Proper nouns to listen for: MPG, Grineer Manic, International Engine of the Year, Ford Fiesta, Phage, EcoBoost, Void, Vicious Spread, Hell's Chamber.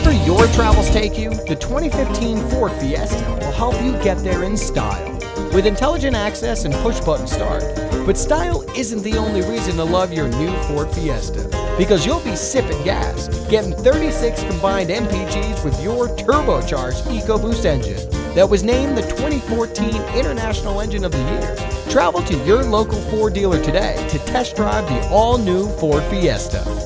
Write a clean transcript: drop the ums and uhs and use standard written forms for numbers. Wherever your travels take you, the 2015 Ford Fiesta will help you get there in style. With intelligent access and push-button start. But style isn't the only reason to love your new Ford Fiesta, because you'll be sipping gas, getting 36 combined MPGs with your turbocharged EcoBoost engine that was named the 2014 International Engine of the Year. Travel to your local Ford dealer today to test drive the all-new Ford Fiesta.